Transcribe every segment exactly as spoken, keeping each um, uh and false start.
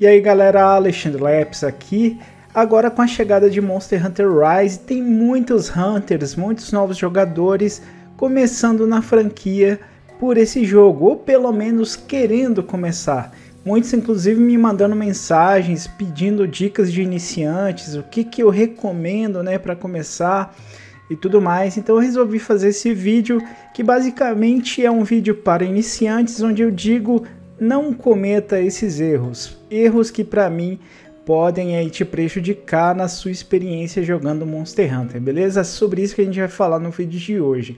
E aí galera, Alexandre Leps aqui. Agora com a chegada de Monster Hunter Rise, tem muitos Hunters, muitos novos jogadores começando na franquia por esse jogo, ou pelo menos querendo começar. Muitos inclusive me mandando mensagens, pedindo dicas de iniciantes, o que que eu recomendo, né, para começar e tudo mais. Então eu resolvi fazer esse vídeo, que basicamente é um vídeo para iniciantes, onde eu digo: não cometa esses erros, erros que para mim podem aí te prejudicar na sua experiência jogando Monster Hunter, beleza? Sobre isso que a gente vai falar no vídeo de hoje.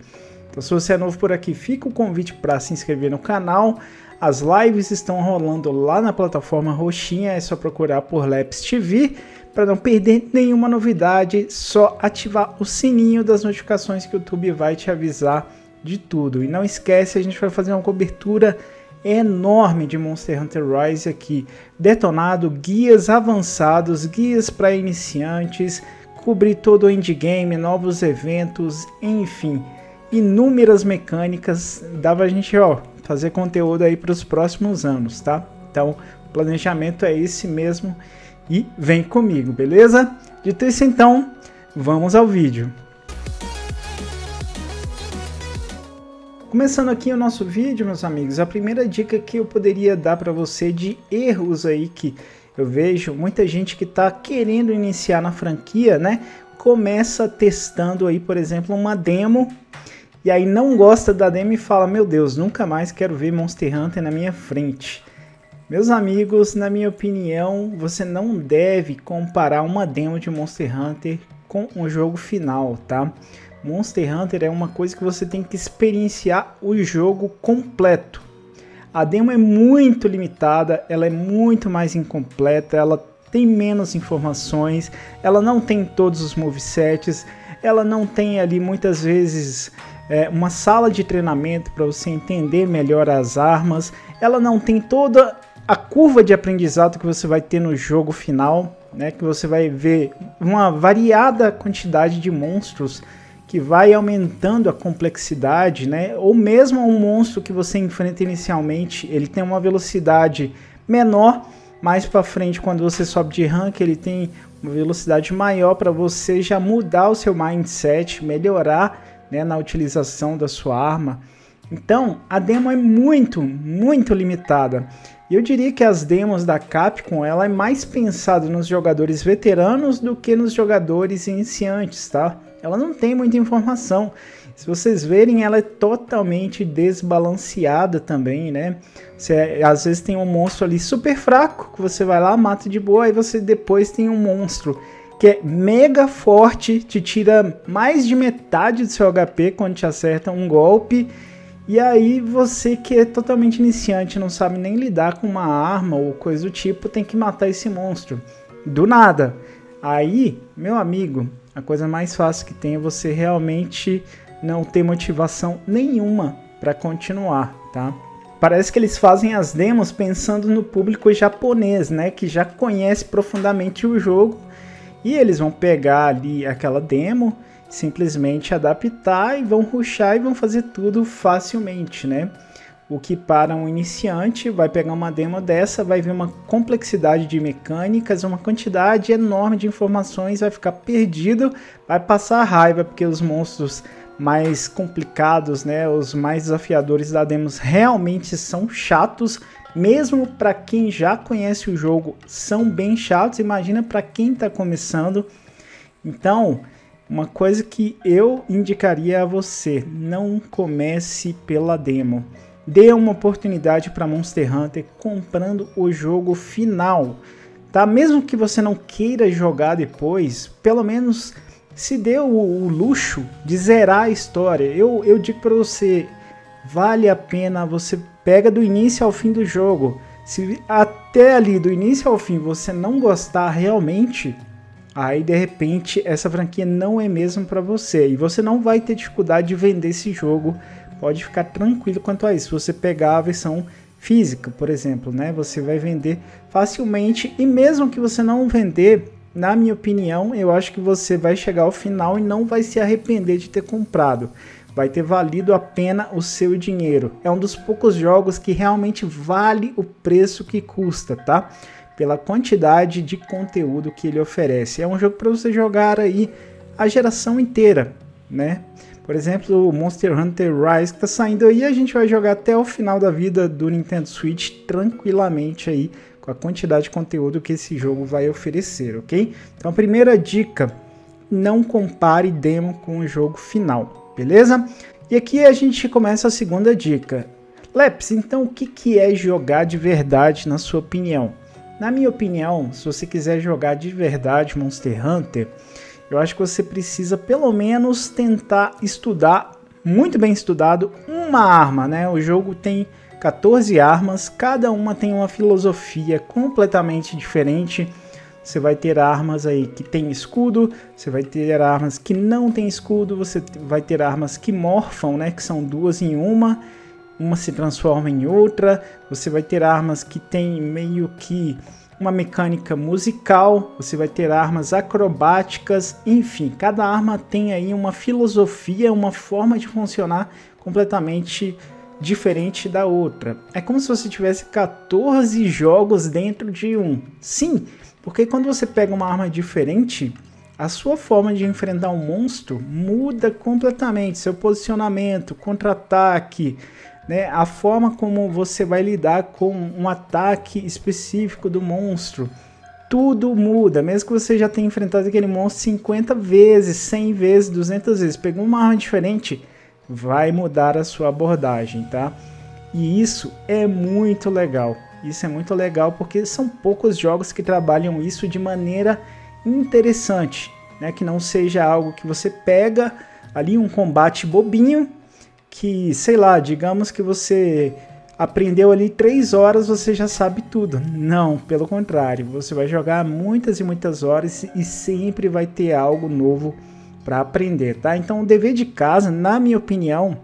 Então se você é novo por aqui, fica o convite para se inscrever no canal. As lives estão rolando lá na plataforma roxinha, é só procurar por LapsTV. Para não perder nenhuma novidade, só ativar o sininho das notificações que o YouTube vai te avisar de tudo. E não esquece, a gente vai fazer uma cobertura enorme de Monster Hunter Rise aqui, detonado, guias avançados, guias para iniciantes, cobrir todo o endgame, novos eventos, enfim, inúmeras mecânicas. Dá pra gente, ó, fazer conteúdo aí para os próximos anos, tá? Então o planejamento é esse mesmo e vem comigo, beleza? Dito isso, então vamos ao vídeo. Começando aqui o nosso vídeo, meus amigos, a primeira dica que eu poderia dar para você de erros aí que eu vejo muita gente que está querendo iniciar na franquia, né? Começa testando aí, por exemplo, uma demo, e aí não gosta da demo e fala: meu Deus, nunca mais quero ver Monster Hunter na minha frente. Meus amigos, na minha opinião, você não deve comparar uma demo de Monster Hunter com um jogo final, tá? Monster Hunter é uma coisa que você tem que experienciar o jogo completo. A demo é muito limitada, ela é muito mais incompleta, ela tem menos informações, ela não tem todos os movesets, ela não tem ali muitas vezes é, uma sala de treinamento para você entender melhor as armas, ela não tem toda a curva de aprendizado que você vai ter no jogo final, né, que você vai ver uma variada quantidade de monstros que vai aumentando a complexidade, né? Ou mesmo um monstro que você enfrenta inicialmente, ele tem uma velocidade menor, mais para frente quando você sobe de rank, ele tem uma velocidade maior para você já mudar o seu mindset, melhorar, né, na utilização da sua arma. Então, a demo é muito, muito limitada. Eu diria que as demos da Capcom, ela é mais pensada nos jogadores veteranos do que nos jogadores iniciantes, tá? Ela não tem muita informação. Se vocês verem, ela é totalmente desbalanceada também, né? Você, às vezes tem um monstro ali super fraco, que você vai lá, mata de boa, e você depois tem um monstro que é mega forte, te tira mais de metade do seu H P quando te acerta um golpe, e aí você que é totalmente iniciante, não sabe nem lidar com uma arma ou coisa do tipo, tem que matar esse monstro do nada. Aí, meu amigo, a coisa mais fácil que tem é você realmente não ter motivação nenhuma para continuar, tá? Parece que eles fazem as demos pensando no público japonês, né? Que já conhece profundamente o jogo, e eles vão pegar ali aquela demo, simplesmente adaptar e vão rushar e vão fazer tudo facilmente, né? O que para um iniciante, vai pegar uma demo dessa, vai ver uma complexidade de mecânicas, uma quantidade enorme de informações, vai ficar perdido, vai passar raiva, porque os monstros mais complicados, né, os mais desafiadores da demos realmente são chatos, mesmo para quem já conhece o jogo, são bem chatos, imagina para quem está começando. Então, uma coisa que eu indicaria a você: não comece pela demo. Dê uma oportunidade para Monster Hunter comprando o jogo final, tá? Mesmo que você não queira jogar depois, pelo menos se dê o, o luxo de zerar a história. Eu, eu digo para você, vale a pena, você pega do início ao fim do jogo. Se até ali, do início ao fim, você não gostar realmente, aí de repente essa franquia não é mesmo para você. E você não vai ter dificuldade de vender esse jogo. Pode ficar tranquilo quanto a isso. Se você pegar a versão física, por exemplo, né, você vai vender facilmente. E mesmo que você não vender, na minha opinião, eu acho que você vai chegar ao final e não vai se arrepender de ter comprado. Vai ter valido a pena o seu dinheiro. É um dos poucos jogos que realmente vale o preço que custa, tá? pela quantidade de conteúdo que ele oferece. É um jogo para você jogar aí a geração inteira, né? Por exemplo, o Monster Hunter Rise, que tá saindo aí, a gente vai jogar até o final da vida do Nintendo Switch tranquilamente aí, com a quantidade de conteúdo que esse jogo vai oferecer, ok? Então a primeira dica, não compare demo com o jogo final, beleza? E aqui a gente começa a segunda dica. Leps, então o que, que é jogar de verdade na sua opinião? Na minha opinião, se você quiser jogar de verdade Monster Hunter, eu acho que você precisa pelo menos tentar estudar, muito bem estudado, uma arma, né? O jogo tem quatorze armas, cada uma tem uma filosofia completamente diferente. Você vai ter armas aí que tem escudo, você vai ter armas que não tem escudo, você vai ter armas que morfam, né? Que são duas em uma, uma se transforma em outra, você vai ter armas que tem meio que uma mecânica musical, você vai ter armas acrobáticas, enfim, cada arma tem aí uma filosofia, uma forma de funcionar completamente diferente da outra. É como se você tivesse quatorze jogos dentro de um. Sim, porque quando você pega uma arma diferente, a sua forma de enfrentar um monstro muda completamente, seu posicionamento, contra-ataque, né, a forma como você vai lidar com um ataque específico do monstro, tudo muda, mesmo que você já tenha enfrentado aquele monstro cinquenta vezes, cem vezes, duzentas vezes, pegou uma arma diferente, vai mudar a sua abordagem, tá? E isso é muito legal, isso é muito legal porque são poucos jogos que trabalham isso de maneira interessante, né, que não seja algo que você pega ali um combate bobinho, que, sei lá, digamos que você aprendeu ali três horas, você já sabe tudo. Não, pelo contrário, você vai jogar muitas e muitas horas e sempre vai ter algo novo para aprender, tá? Então o dever de casa, na minha opinião,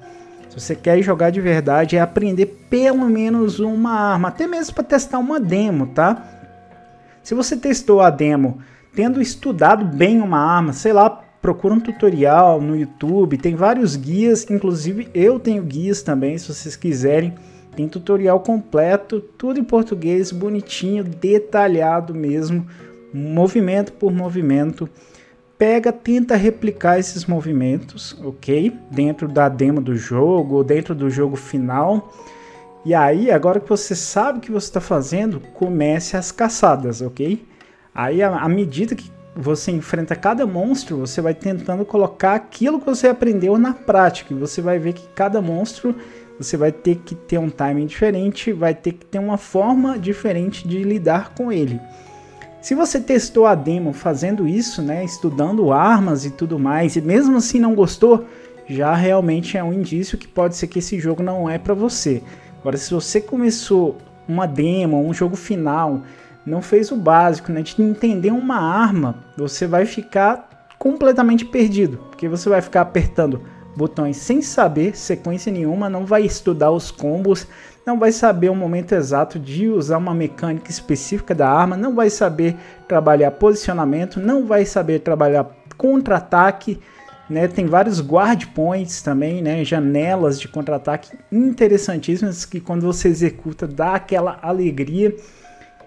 se você quer jogar de verdade, é aprender pelo menos uma arma, até mesmo para testar uma demo, tá? Se você testou a demo tendo estudado bem uma arma, sei lá, procura um tutorial no YouTube, tem vários guias, inclusive eu tenho guias também, se vocês quiserem, tem tutorial completo, tudo em português, bonitinho, detalhado mesmo, movimento por movimento, pega, tenta replicar esses movimentos, ok? Dentro da demo do jogo, ou dentro do jogo final, e aí agora que você sabe o que você está fazendo, comece as caçadas, ok? Aí à medida que você enfrenta cada monstro, você vai tentando colocar aquilo que você aprendeu na prática, e você vai ver que cada monstro você vai ter que ter um timing diferente, vai ter que ter uma forma diferente de lidar com ele. Se você testou a demo fazendo isso, né, estudando armas e tudo mais, e mesmo assim não gostou, já realmente é um indício que pode ser que esse jogo não é para você. Agora, se você começou uma demo, um jogo final, não fez o básico, né, de entender uma arma, você vai ficar completamente perdido, porque você vai ficar apertando botões sem saber sequência nenhuma, não vai estudar os combos, não vai saber o momento exato de usar uma mecânica específica da arma, não vai saber trabalhar posicionamento, não vai saber trabalhar contra-ataque, né, tem vários guard points também, né, janelas de contra-ataque interessantíssimas que quando você executa dá aquela alegria.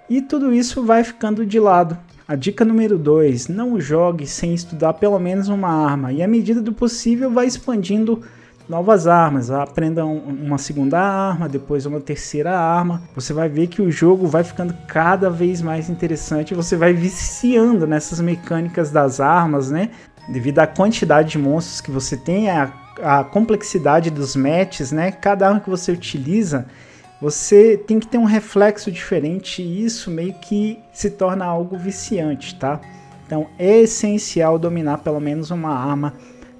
E tudo isso vai ficando de lado. A dica número dois, não jogue sem estudar pelo menos uma arma. E à medida do possível vai expandindo novas armas. Aprenda uma segunda arma, depois uma terceira arma. Você vai ver que o jogo vai ficando cada vez mais interessante. Você vai viciando nessas mecânicas das armas, né? Devido à quantidade de monstros que você tem, a, a complexidade dos matches, né? Cada arma que você utiliza, você tem que ter um reflexo diferente e isso meio que se torna algo viciante, tá? Então é essencial dominar pelo menos uma arma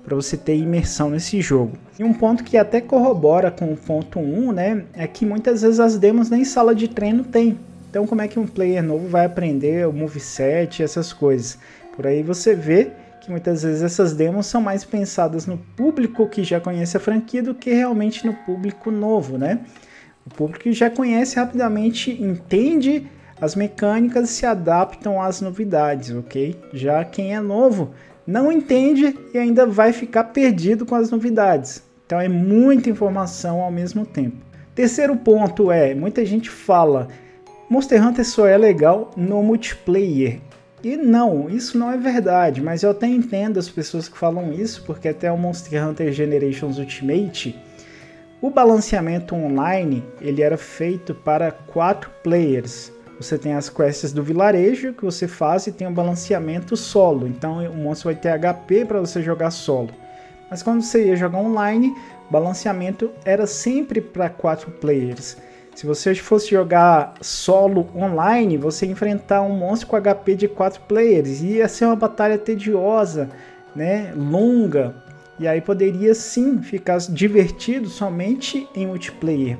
para você ter imersão nesse jogo. E um ponto que até corrobora com o ponto um, né, é que muitas vezes as demos nem sala de treino tem. Então como é que um player novo vai aprender o moveset e essas coisas? Por aí você vê que muitas vezes essas demos são mais pensadas no público que já conhece a franquia do que realmente no público novo, né? O público que já conhece rapidamente entende as mecânicas e se adaptam às novidades, ok? Já quem é novo não entende e ainda vai ficar perdido com as novidades. Então é muita informação ao mesmo tempo. Terceiro ponto é, muita gente fala, Monster Hunter só é legal no multiplayer. E não, isso não é verdade, mas eu até entendo as pessoas que falam isso, porque até o Monster Hunter Generations Ultimate, o balanceamento online, ele era feito para quatro players. Você tem as quests do vilarejo que você faz e tem o balanceamento solo, então o monstro vai ter H P para você jogar solo. Mas quando você ia jogar online, o balanceamento era sempre para quatro players. Se você fosse jogar solo online, você ia enfrentar um monstro com H P de quatro players. Ia ser uma batalha tediosa, né? Longa. E aí poderia sim ficar divertido somente em multiplayer.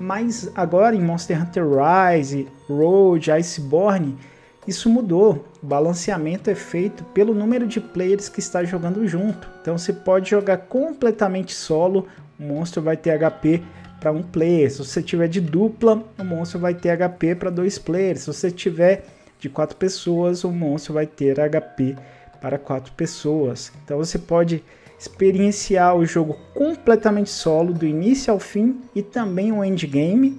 Mas agora em Monster Hunter Rise, World Iceborne, isso mudou. O balanceamento é feito pelo número de players que está jogando junto. Então você pode jogar completamente solo, o monstro vai ter H P para um player. Se você tiver de dupla, o monstro vai ter H P para dois players. Se você tiver de quatro pessoas, o monstro vai ter H P para quatro pessoas. Então você pode experienciar o jogo completamente solo, do início ao fim, e também o endgame,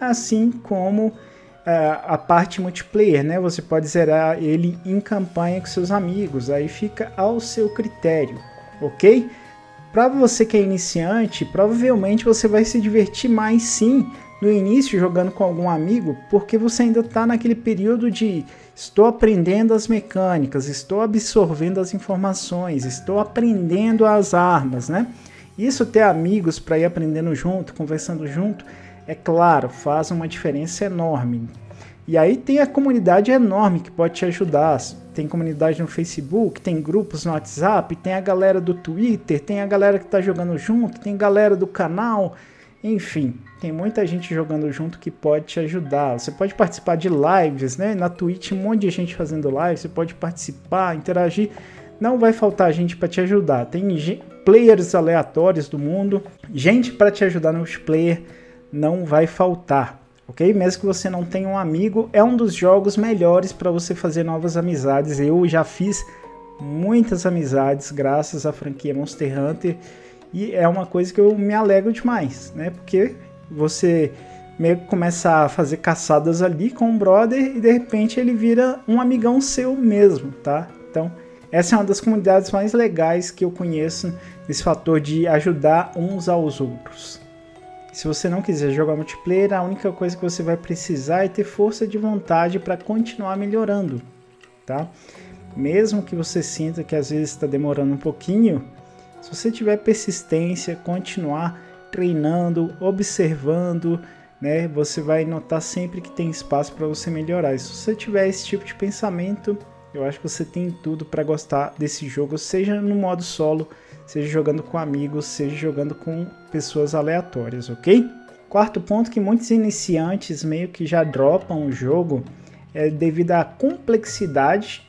assim como uh, a parte multiplayer, né? Você pode zerar ele em campanha com seus amigos, aí fica ao seu critério, ok? Para você que é iniciante, provavelmente você vai se divertir mais sim no início jogando com algum amigo, porque você ainda está naquele período de estou aprendendo as mecânicas, estou absorvendo as informações, estou aprendendo as armas, né? Isso ter amigos para ir aprendendo junto, conversando junto, é claro, faz uma diferença enorme. E aí tem a comunidade enorme que pode te ajudar. Tem comunidade no Facebook, tem grupos no WhatsApp, tem a galera do Twitter, tem a galera que está jogando junto, tem galera do canal, enfim, tem muita gente jogando junto que pode te ajudar. Você pode participar de lives, né? Na Twitch, um monte de gente fazendo live, você pode participar, interagir, não vai faltar gente para te ajudar. Tem players aleatórios do mundo, gente para te ajudar no multiplayer, não vai faltar. Ok? Mesmo que você não tenha um amigo, é um dos jogos melhores para você fazer novas amizades. Eu já fiz muitas amizades graças à franquia Monster Hunter e é uma coisa que eu me alegro demais, né? Porque você meio que começa a fazer caçadas ali com um brother e de repente ele vira um amigão seu mesmo, tá? Então, essa é uma das comunidades mais legais que eu conheço, nesse fator de ajudar uns aos outros. Se você não quiser jogar multiplayer, a única coisa que você vai precisar é ter força de vontade para continuar melhorando, tá? Mesmo que você sinta que às vezes está demorando um pouquinho, se você tiver persistência, continuar treinando, observando, né? Você vai notar sempre que tem espaço para você melhorar. E se você tiver esse tipo de pensamento, eu acho que você tem tudo para gostar desse jogo, seja no modo solo, seja jogando com amigos, seja jogando com pessoas aleatórias, ok? Quarto ponto que muitos iniciantes meio que já dropam o jogo é devido à complexidade,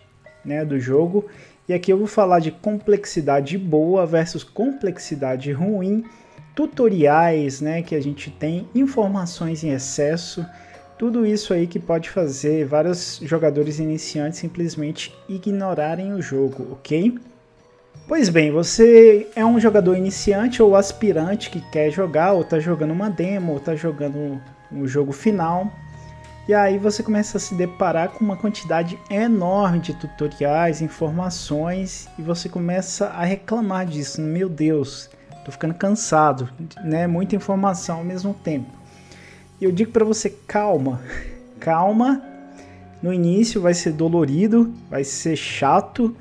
né, do jogo. E aqui eu vou falar de complexidade boa versus complexidade ruim, tutoriais, né, que a gente tem, informações em excesso. Tudo isso aí que pode fazer vários jogadores iniciantes simplesmente ignorarem o jogo, ok? Pois bem, você é um jogador iniciante ou aspirante que quer jogar, ou tá jogando uma demo, ou tá jogando um jogo final, e aí você começa a se deparar com uma quantidade enorme de tutoriais, informações, e você começa a reclamar disso. Meu Deus, tô ficando cansado, né? Muita informação ao mesmo tempo. E eu digo para você, calma, calma, no início vai ser dolorido, vai ser chato,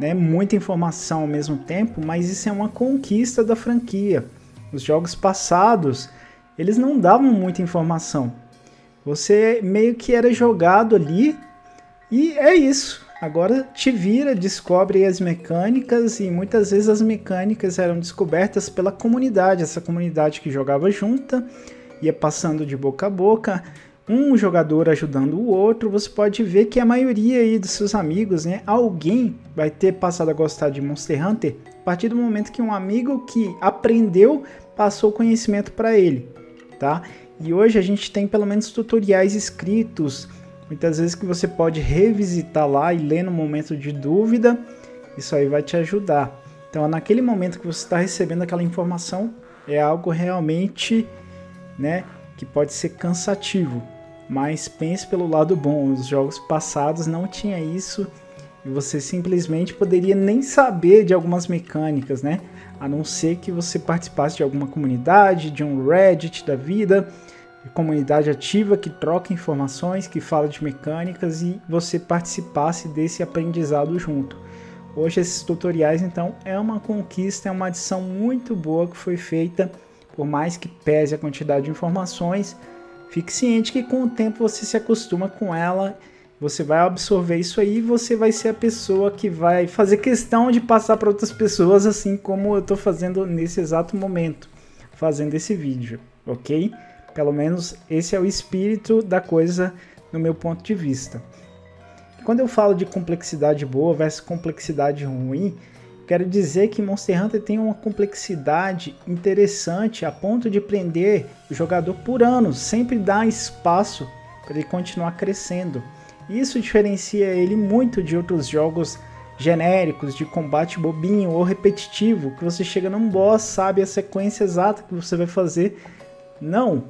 né? Muita informação ao mesmo tempo, mas isso é uma conquista da franquia. Os jogos passados, eles não davam muita informação. Você meio que era jogado ali e é isso. Agora te vira, descobre as mecânicas, e muitas vezes as mecânicas eram descobertas pela comunidade, essa comunidade que jogava junta, ia passando de boca a boca, um jogador ajudando o outro. Você pode ver que a maioria aí dos seus amigos, né, alguém vai ter passado a gostar de Monster Hunter a partir do momento que um amigo que aprendeu passou conhecimento para ele, tá? E hoje a gente tem pelo menos tutoriais escritos, muitas vezes que você pode revisitar lá e ler no momento de dúvida, isso aí vai te ajudar. Então naquele momento que você está recebendo aquela informação, é algo realmente, né, que pode ser cansativo. Mas pense pelo lado bom, os jogos passados não tinha isso e você simplesmente poderia nem saber de algumas mecânicas, né? A não ser que você participasse de alguma comunidade, de um Reddit da vida, comunidade ativa que troca informações, que fala de mecânicas e você participasse desse aprendizado junto. Hoje esses tutoriais então é uma conquista, é uma adição muito boa que foi feita, por mais que pese a quantidade de informações, fique ciente que com o tempo você se acostuma com ela, você vai absorver isso aí e você vai ser a pessoa que vai fazer questão de passar para outras pessoas, assim como eu estou fazendo nesse exato momento, fazendo esse vídeo, ok? Pelo menos esse é o espírito da coisa no meu ponto de vista. Quando eu falo de complexidade boa versus complexidade ruim, quero dizer que Monster Hunter tem uma complexidade interessante a ponto de prender o jogador por anos, sempre dá espaço para ele continuar crescendo. Isso diferencia ele muito de outros jogos genéricos de combate bobinho ou repetitivo, que você chega num boss, sabe a sequência exata que você vai fazer. Não!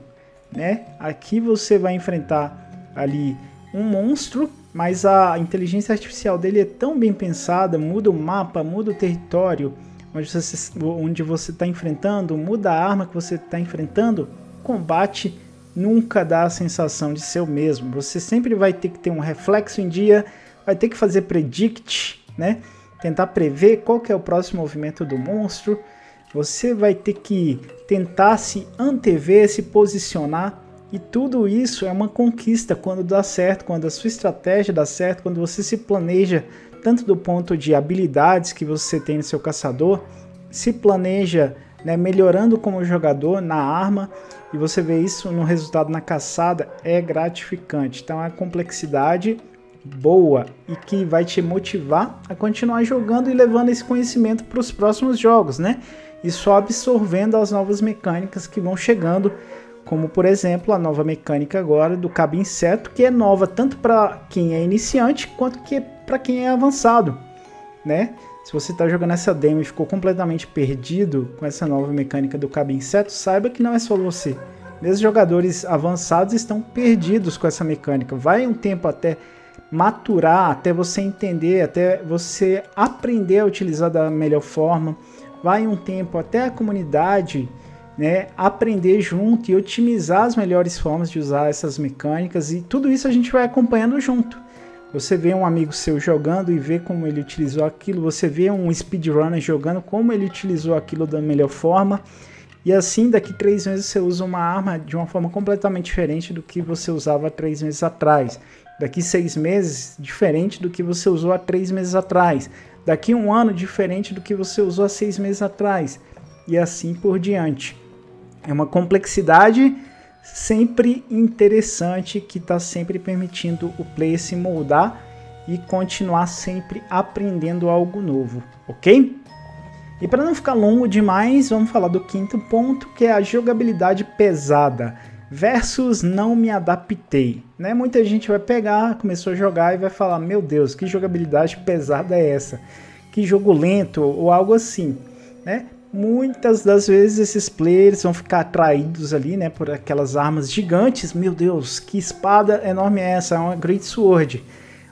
Né? Aqui você vai enfrentar ali um monstro, mas a inteligência artificial dele é tão bem pensada, muda o mapa, muda o território onde você onde você está enfrentando, muda a arma que você está enfrentando, o combate nunca dá a sensação de ser o mesmo, você sempre vai ter que ter um reflexo em dia, vai ter que fazer predict, né? Tentar prever qual que é o próximo movimento do monstro, você vai ter que tentar se antever, se posicionar, e tudo isso é uma conquista quando dá certo, quando a sua estratégia dá certo, quando você se planeja, tanto do ponto de habilidades que você tem no seu caçador, se planeja, né, melhorando como jogador na arma, e você vê isso no resultado na caçada, é gratificante. Então é uma complexidade boa e que vai te motivar a continuar jogando e levando esse conhecimento para os próximos jogos, né? E só absorvendo as novas mecânicas que vão chegando, como por exemplo a nova mecânica agora do caba-inseto, que é nova tanto para quem é iniciante quanto que para quem é avançado, né? Se você está jogando essa demo e ficou completamente perdido com essa nova mecânica do caba-inseto, saiba que não é só você. Mesmo jogadores avançados estão perdidos com essa mecânica. Vai um tempo até maturar, até você entender, até você aprender a utilizar da melhor forma. Vai um tempo até a comunidade, né, aprender junto e otimizar as melhores formas de usar essas mecânicas, e tudo isso a gente vai acompanhando junto. Você vê um amigo seu jogando e vê como ele utilizou aquilo, você vê um speedrunner jogando como ele utilizou aquilo da melhor forma, e assim daqui três meses você usa uma arma de uma forma completamente diferente do que você usava três meses atrás. Daqui seis meses, diferente do que você usou há três meses atrás. Daqui um ano, diferente do que você usou há seis meses atrás. E assim por diante. É uma complexidade sempre interessante que está sempre permitindo o player se moldar e continuar sempre aprendendo algo novo, ok? E para não ficar longo demais, vamos falar do quinto ponto, que é a jogabilidade pesada versus não me adaptei, né? Muita gente vai pegar, começou a jogar e vai falar, meu Deus, que jogabilidade pesada é essa? Que jogo lento ou algo assim, né? Muitas das vezes esses players vão ficar atraídos ali, né, por aquelas armas gigantes, meu Deus, que espada enorme é essa? É uma Great Sword.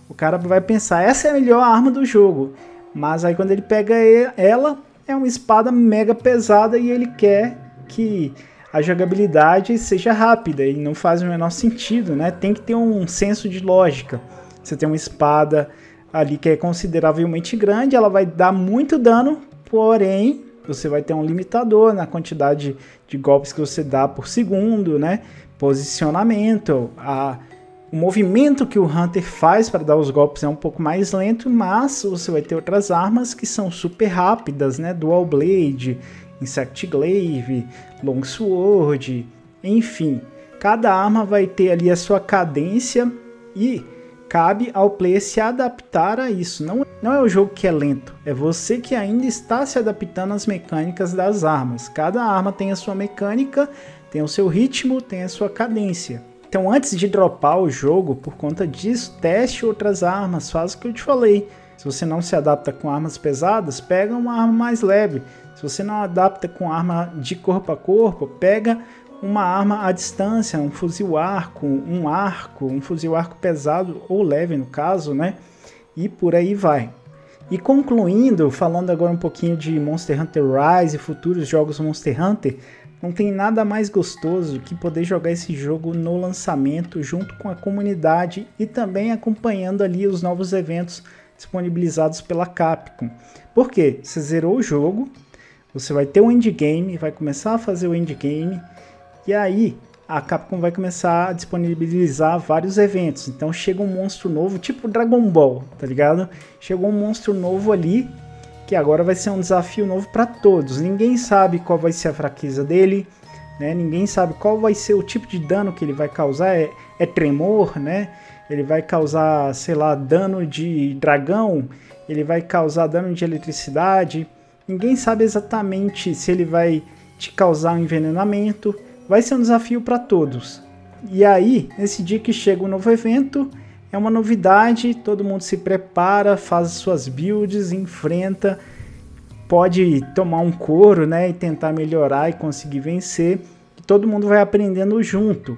O cara vai pensar, essa é a melhor arma do jogo, mas aí quando ele pega ela, é uma espada mega pesada e ele quer que a jogabilidade seja rápida, e não faz o menor sentido, né? Tem que ter um senso de lógica. Você tem uma espada ali que é consideravelmente grande, ela vai dar muito dano, porém você vai ter um limitador na quantidade de golpes que você dá por segundo, né? Posicionamento, a... o movimento que o Hunter faz para dar os golpes é um pouco mais lento, mas você vai ter outras armas que são super rápidas, né? Dual Blade, Insect Glaive, Long Sword, enfim, cada arma vai ter ali a sua cadência e cabe ao player se adaptar a isso. Não, não é o jogo que é lento, é você que ainda está se adaptando às mecânicas das armas. Cada arma tem a sua mecânica, tem o seu ritmo, tem a sua cadência. Então antes de dropar o jogo, por conta disso, teste outras armas, faz o que eu te falei. Se você não se adapta com armas pesadas, pega uma arma mais leve. Se você não adapta com arma de corpo a corpo, pega uma arma à distância, um fuzil arco, um arco, um fuzil arco pesado ou leve no caso, né? E por aí vai. E concluindo, falando agora um pouquinho de Monster Hunter Rise e futuros jogos Monster Hunter, não tem nada mais gostoso que poder jogar esse jogo no lançamento junto com a comunidade e também acompanhando ali os novos eventos disponibilizados pela Capcom. Por quê? Você zerou o jogo, você vai ter o endgame, vai começar a fazer o endgame, e aí a Capcom vai começar a disponibilizar vários eventos. Então chega um monstro novo, tipo Dragon Ball, tá ligado? Chegou um monstro novo ali, que agora vai ser um desafio novo para todos. Ninguém sabe qual vai ser a fraqueza dele, né? Ninguém sabe qual vai ser o tipo de dano que ele vai causar. É, é tremor, né? Ele vai causar, sei lá, dano de dragão, ele vai causar dano de eletricidade. Ninguém sabe exatamente se ele vai te causar um envenenamento. Vai ser um desafio para todos. E aí, nesse dia que chega um novo evento, é uma novidade, todo mundo se prepara, faz suas builds, enfrenta, pode tomar um couro, né, e tentar melhorar e conseguir vencer. E todo mundo vai aprendendo junto.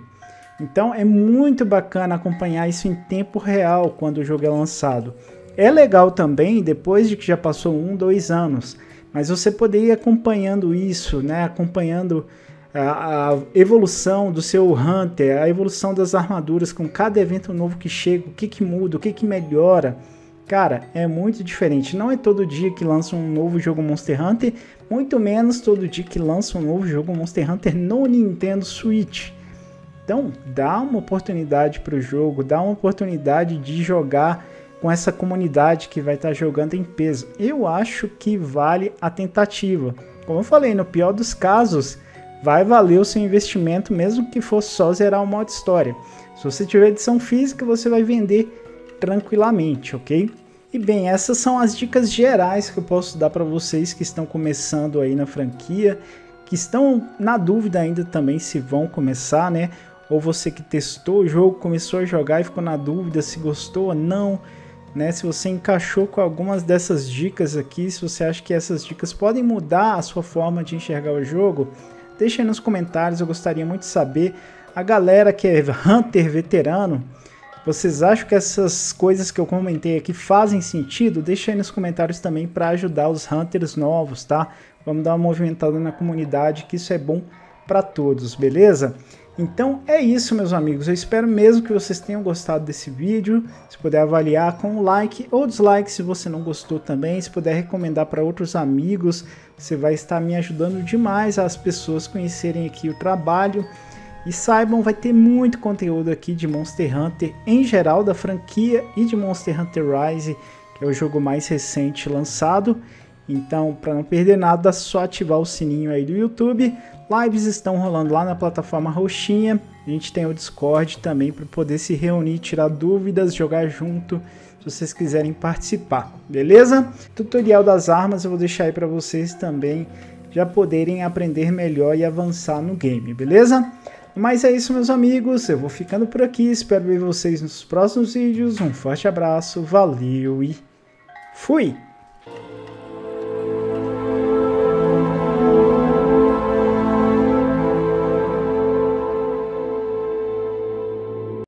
Então é muito bacana acompanhar isso em tempo real quando o jogo é lançado. É legal também depois de que já passou um, dois anos, mas você poder ir acompanhando isso, né, acompanhando a evolução do seu Hunter, a evolução das armaduras com cada evento novo que chega, o que que muda, o que que melhora. Cara, é muito diferente. Não é todo dia que lança um novo jogo Monster Hunter, muito menos todo dia que lança um novo jogo Monster Hunter no Nintendo Switch. Então dá uma oportunidade para o jogo, dá uma oportunidade de jogar com essa comunidade que vai estar jogando em peso. Eu acho que vale a tentativa. Como eu falei, no pior dos casos, vai valer o seu investimento, mesmo que for só zerar o modo história. Se você tiver edição física, você vai vender tranquilamente, ok? E bem, essas são as dicas gerais que eu posso dar para vocês que estão começando aí na franquia, que estão na dúvida ainda também se vão começar, né? Ou você que testou o jogo, começou a jogar e ficou na dúvida se gostou ou não, né? Se você encaixou com algumas dessas dicas aqui, se você acha que essas dicas podem mudar a sua forma de enxergar o jogo, deixa aí nos comentários, eu gostaria muito de saber. A galera que é Hunter veterano, vocês acham que essas coisas que eu comentei aqui fazem sentido? Deixa aí nos comentários também para ajudar os Hunters novos, tá? Vamos dar uma movimentada na comunidade, que isso é bom para todos, beleza? Então é isso, meus amigos. Eu espero mesmo que vocês tenham gostado desse vídeo. Se puder avaliar com um like ou dislike se você não gostou também. Se puder recomendar para outros amigos, você vai estar me ajudando demais as pessoas conhecerem aqui o trabalho. E saibam, vai ter muito conteúdo aqui de Monster Hunter em geral, da franquia, e de Monster Hunter Rise, que é o jogo mais recente lançado. Então, para não perder nada, é só ativar o sininho aí do YouTube. Lives estão rolando lá na plataforma roxinha. A gente tem o Discord também para poder se reunir, tirar dúvidas, jogar junto, se vocês quiserem participar, beleza? Tutorial das armas eu vou deixar aí para vocês também já poderem aprender melhor e avançar no game, beleza? Mas é isso, meus amigos. Eu vou ficando por aqui. Espero ver vocês nos próximos vídeos. Um forte abraço, valeu e fui!